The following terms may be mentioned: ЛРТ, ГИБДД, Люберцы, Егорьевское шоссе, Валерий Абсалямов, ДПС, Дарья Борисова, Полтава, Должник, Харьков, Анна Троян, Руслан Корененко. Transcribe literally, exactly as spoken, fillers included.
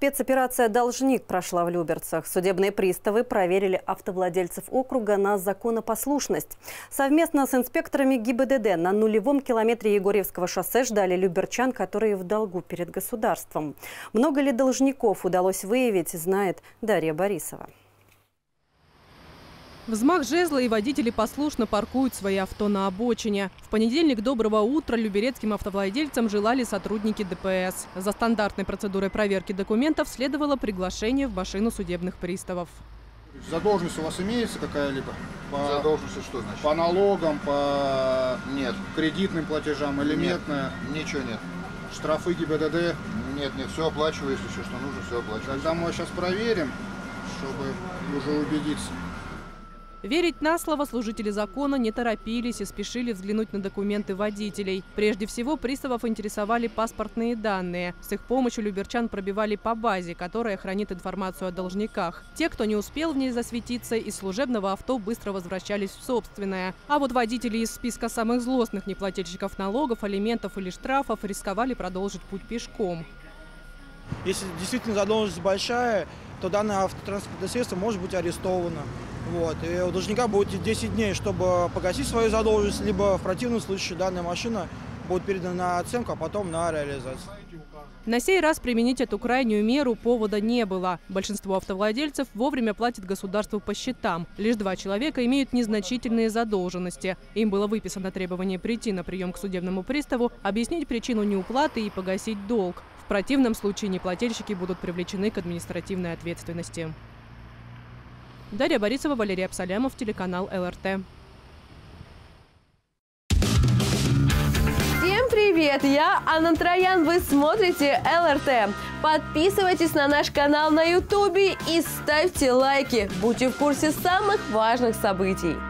Спецоперация «Должник» прошла в Люберцах. Судебные приставы проверили автовладельцев округа на законопослушность. Совместно с инспекторами ГИБДД на нулевом километре Егорьевского шоссе ждали люберчан, которые в долгу перед государством. Много ли должников удалось выявить, знает Дарья Борисова. Взмах жезла, и водители послушно паркуют свои авто на обочине. В понедельник доброго утра люберецким автовладельцам желали сотрудники ДПС. За стандартной процедурой проверки документов следовало приглашение в машину судебных приставов. Задолженность у вас имеется какая-либо? Задолженность что значит? По налогам, по нет. Кредитным платежам, элементная? Нет, ничего нет. Штрафы ГИБДД? Нет, нет, все оплачиваю, если что нужно, все оплачиваю. Тогда мы сейчас проверим, чтобы уже убедиться. Верить на слово служители закона не торопились и спешили взглянуть на документы водителей. Прежде всего, приставов интересовали паспортные данные. С их помощью люберчан пробивали по базе, которая хранит информацию о должниках. Те, кто не успел в ней засветиться, из служебного авто быстро возвращались в собственное. А вот водители из списка самых злостных неплательщиков налогов, алиментов или штрафов рисковали продолжить путь пешком. Если действительно задолженность большая, то данное автотранспортное средство может быть арестовано. Вот. И у должника будет десять дней, чтобы погасить свою задолженность, либо в противном случае данная машина будет передана на оценку, а потом на реализацию. На сей раз применить эту крайнюю меру повода не было. Большинство автовладельцев вовремя платит государству по счетам. Лишь два человека имеют незначительные задолженности. Им было выписано требование прийти на прием к судебному приставу, объяснить причину неуплаты и погасить долг. В противном случае неплательщики будут привлечены к административной ответственности. Дарья Борисова, Валерий Абсалямов, телеканал ЛРТ. Всем привет! Я Анна Троян, вы смотрите ЛРТ. Подписывайтесь на наш канал на ютубе и ставьте лайки. Будьте в курсе самых важных событий.